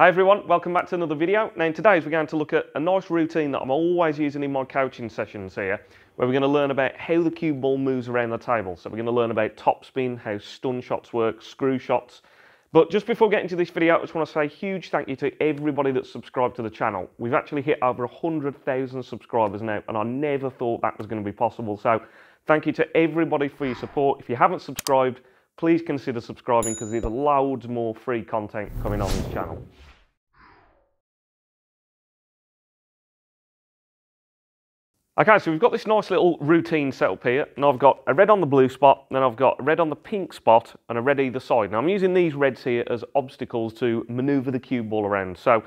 Hi everyone, welcome back to another video. Now in today's we're going to look at a nice routine that I'm always using in my coaching sessions here, where we're going to learn about how the cue ball moves around the table. So we're going to learn about topspin, how stun shots work, screw shots. But just before getting to this video, I just want to say a huge thank you to everybody that's subscribed to the channel. We've actually hit over 100,000 subscribers now, and I never thought that was going to be possible. So thank you to everybody for your support. If you haven't subscribed, please consider subscribing because there's loads more free content coming on this channel. Okay, so we've got this nice little routine set up here, and I've got a red on the blue spot, then I've got a red on the pink spot, and a red either side. Now I'm using these reds here as obstacles to manoeuvre the cue ball around. So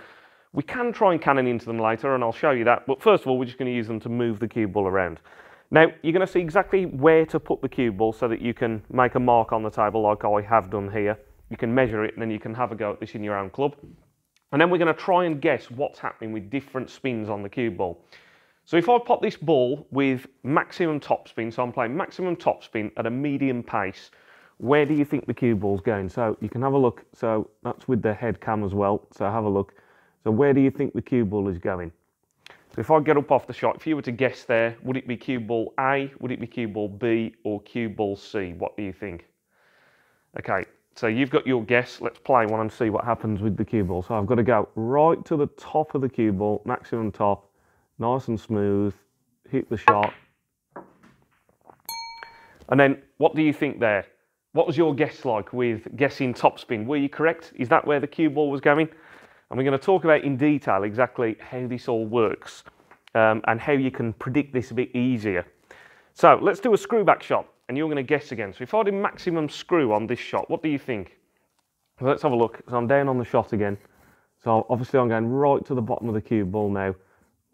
we can try and cannon into them later, and I'll show you that, but first of all we're just going to use them to move the cue ball around. Now you're going to see exactly where to put the cue ball so that you can make a mark on the table like I have done here. You can measure it and then you can have a go at this in your own club. And then we're going to try and guess what's happening with different spins on the cue ball. So if I pop this ball with maximum topspin, so I'm playing maximum topspin at a medium pace, where do you think the cue ball's going? So you can have a look, so that's with the head cam as well, so have a look. So where do you think the cue ball is going? So if I get up off the shot, if you were to guess there, would it be cue ball A, would it be cue ball B, or cue ball C? What do you think? Okay, so you've got your guess, let's play one and see what happens with the cue ball. So I've got to go right to the top of the cue ball, maximum top, nice and smooth, hit the shot. And then what do you think there? What was your guess like with guessing topspin? Were you correct? Is that where the cue ball was going? And we're going to talk about in detail exactly how this all works and how you can predict this a bit easier. So let's do a screw back shot and you're going to guess again. So if I do maximum screw on this shot, what do you think? So let's have a look. So I'm down on the shot again. So obviously I'm going right to the bottom of the cue ball now.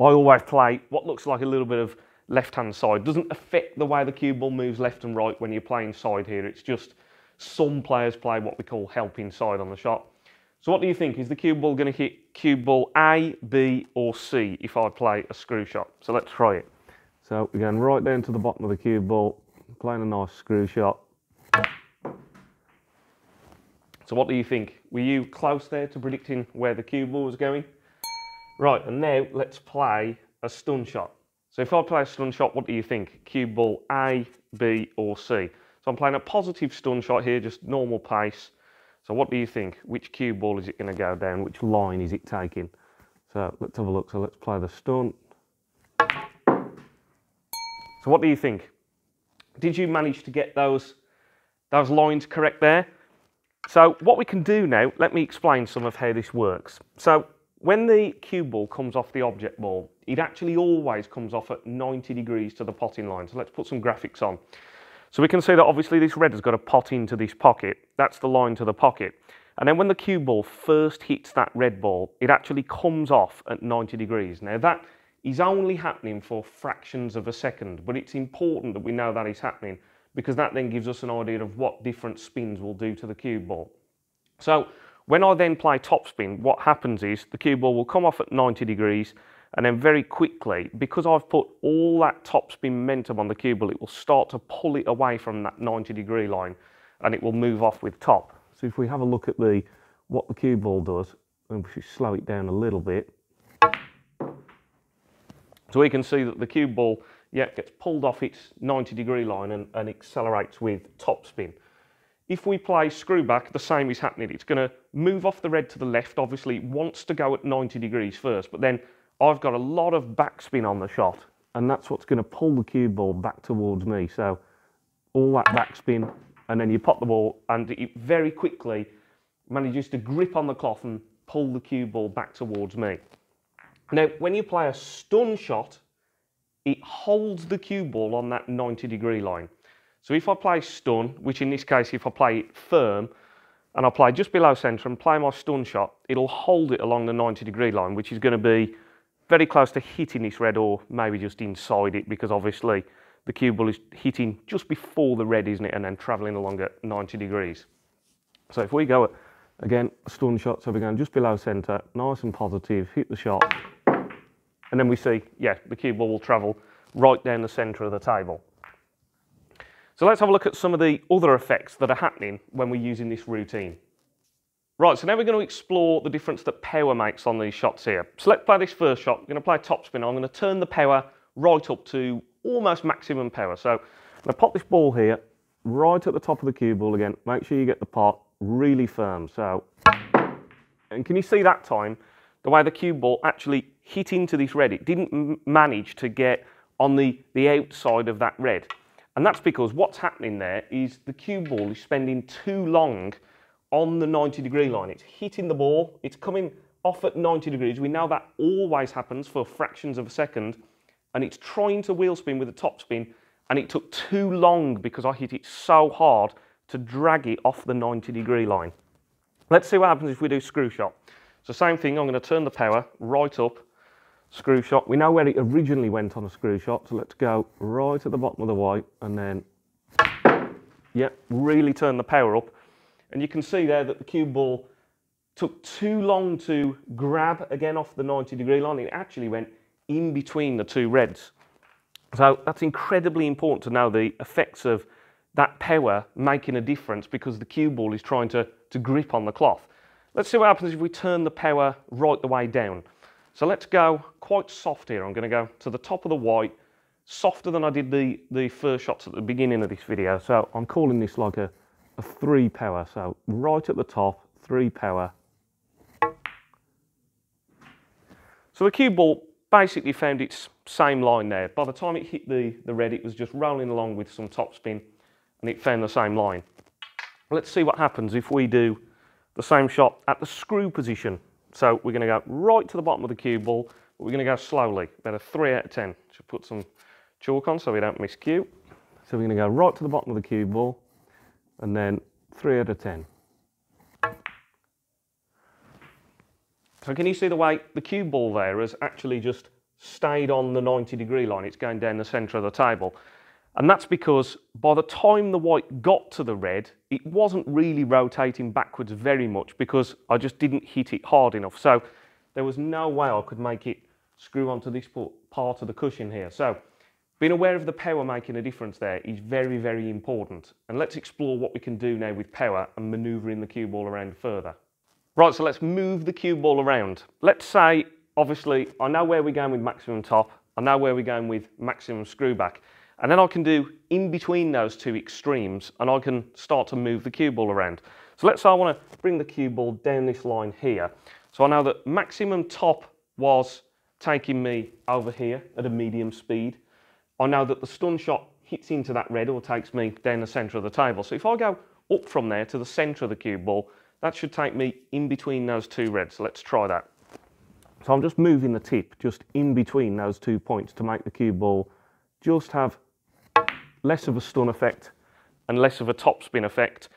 I always play what looks like a little bit of left-hand side. Doesn't affect the way the cue ball moves left and right when you're playing side here. It's just some players play what we call helping side on the shot. So what do you think? Is the cue ball going to hit cue ball A, B or C if I play a screw shot? So let's try it. So we're going right down to the bottom of the cue ball, playing a nice screw shot. So what do you think? Were you close there to predicting where the cue ball was going? Right, and now let's play a stun shot. So if I play a stun shot, what do you think? Cue ball A, B or C? So I'm playing a positive stun shot here, just normal pace. So what do you think? Which cue ball is it going to go down? Which line is it taking? So let's have a look. So let's play the stun. So what do you think? Did you manage to get those lines correct there? So what we can do now, let me explain some of how this works. So when the cue ball comes off the object ball, it actually always comes off at 90 degrees to the potting line. So let's put some graphics on. So we can see that obviously this red has got a pot into this pocket. That's the line to the pocket. And then when the cue ball first hits that red ball, it actually comes off at 90 degrees. Now that is only happening for fractions of a second, but it's important that we know that is happening because that then gives us an idea of what different spins will do to the cue ball. So when I then play topspin, what happens is the cue ball will come off at 90 degrees and then very quickly, because I've put all that topspin momentum on the cue ball, it will start to pull it away from that 90 degree line and it will move off with top. So if we have a look at what the cue ball does, and we should slow it down a little bit. So we can see that the cue ball, yeah, gets pulled off its 90 degree line and accelerates with topspin. If we play screw back, the same is happening. It's going to move off the red to the left. Obviously, it wants to go at 90 degrees first, but then I've got a lot of backspin on the shot, and that's what's going to pull the cue ball back towards me. So all that backspin, and then you pop the ball, and it very quickly manages to grip on the cloth and pull the cue ball back towards me. Now, when you play a stun shot, it holds the cue ball on that 90 degree line. So if I play stun, which in this case, if I play it firm, and I play just below centre and play my stun shot, it'll hold it along the 90 degree line, which is going to be very close to hitting this red or maybe just inside it, because obviously the cue ball is hitting just before the red, isn't it, and then travelling along at 90 degrees. So if we go at, again, stun shot, so we're going just below centre, nice and positive, hit the shot, and then we see, yeah, the cue ball will travel right down the centre of the table. So let's have a look at some of the other effects that are happening when we're using this routine. Right, so now we're going to explore the difference that power makes on these shots here. So let's play this first shot. I'm going to play topspin. I'm going to turn the power right up to almost maximum power. So I'm going to pop this ball here, right at the top of the cue ball again. Make sure you get the pot really firm. So, and can you see that time, the way the cue ball actually hit into this red? It didn't manage to get on the outside of that red. And that's because what's happening there is the cue ball is spending too long on the 90-degree line. It's hitting the ball, it's coming off at 90 degrees. We know that always happens for fractions of a second, and it's trying to wheel spin with a top spin, and it took too long because I hit it so hard to drag it off the 90-degree line. Let's see what happens if we do screw shot. So same thing, I'm going to turn the power right up, screw shot. We know where it originally went on a screw shot, so let's go right at the bottom of the white, and then, yeah, really turn the power up. And you can see there that the cue ball took too long to grab again off the 90-degree line. It actually went in between the two reds. So that's incredibly important to know the effects of that power making a difference, because the cue ball is trying to grip on the cloth. Let's see what happens if we turn the power right the way down. So let's go quite soft here. I'm going to go to the top of the white, softer than I did the first shots at the beginning of this video. So I'm calling this like a 3 power, so right at the top, 3 power. So the cue ball basically found its same line there. By the time it hit the red, it was just rolling along with some topspin, and it found the same line. Let's see what happens if we do the same shot at the screw position. So we're going to go right to the bottom of the cue ball, but we're going to go slowly, about a 3 out of 10. Should put some chalk on so we don't miss cue. So we're going to go right to the bottom of the cue ball, and then 3 out of 10. So can you see the way the cue ball there has actually just stayed on the 90-degree line? It's going down the centre of the table. And that's because by the time the white got to the red, it wasn't really rotating backwards very much, because I just didn't hit it hard enough. So there was no way I could make it screw onto this part of the cushion here. So being aware of the power making a difference there is very, very important. And let's explore what we can do now with power and manoeuvring the cue ball around further. Right, so let's move the cue ball around. Let's say, obviously, I know where we're going with maximum top, I know where we're going with maximum screw back, and then I can do in between those two extremes, and I can start to move the cue ball around. So let's say I want to bring the cue ball down this line here. So I know that maximum top was taking me over here at a medium speed. I know that the stun shot hits into that red or takes me down the centre of the table. So if I go up from there to the centre of the cue ball, that should take me in between those two reds. So let's try that. So I'm just moving the tip just in between those two points to make the cue ball just have less of a stun effect and less of a topspin effect.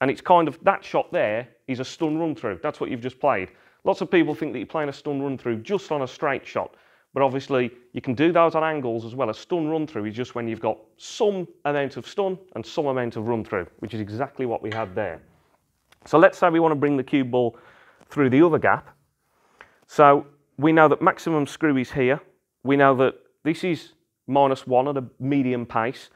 And it's kind of, that shot there is a stun run through. That's what you've just played. Lots of people think that you're playing a stun run through just on a straight shot. But obviously, you can do those on angles as well. A stun run-through is just when you've got some amount of stun and some amount of run-through, which is exactly what we had there. So let's say we want to bring the cue ball through the other gap. So we know that maximum screw is here. We know that this is -1 at a medium pace.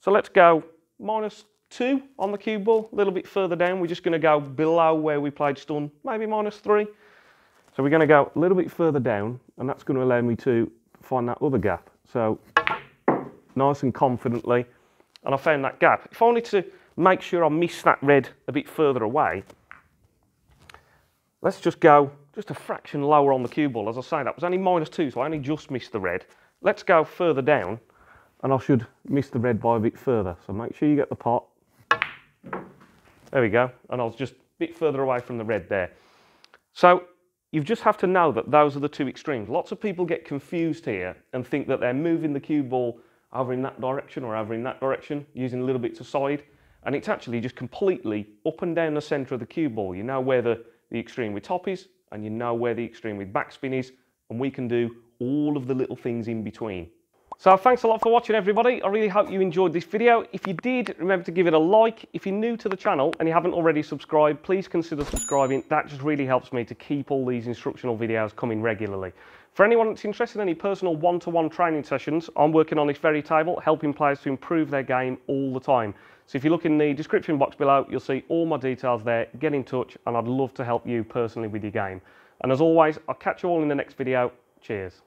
So let's go -2 on the cue ball, a little bit further down. We're just going to go below where we played stun, maybe -3. So we're going to go a little bit further down, and that's going to allow me to find that other gap. So nice and confidently, and I found that gap. If I wanted to make sure I miss that red a bit further away, let's just go just a fraction lower on the cue ball. As I say, that was only -2, so I only just missed the red. Let's go further down, and I should miss the red by a bit further. So make sure you get the pot. There we go, and I was just a bit further away from the red there. So you just have to know that those are the two extremes. Lots of people get confused here and think that they're moving the cue ball over in that direction or over in that direction, using a little bit to side, and it's actually just completely up and down the centre of the cue ball. You know where the extreme with top is, and you know where the extreme with backspin is, and we can do all of the little things in between. So thanks a lot for watching, everybody. I really hope you enjoyed this video. If you did, remember to give it a like. If you're new to the channel and you haven't already subscribed, please consider subscribing. That just really helps me to keep all these instructional videos coming regularly. For anyone that's interested in any personal one-to-one training sessions, I'm working on this very table, helping players to improve their game all the time. So if you look in the description box below, you'll see all my details there. Get in touch and I'd love to help you personally with your game. And as always, I'll catch you all in the next video. Cheers.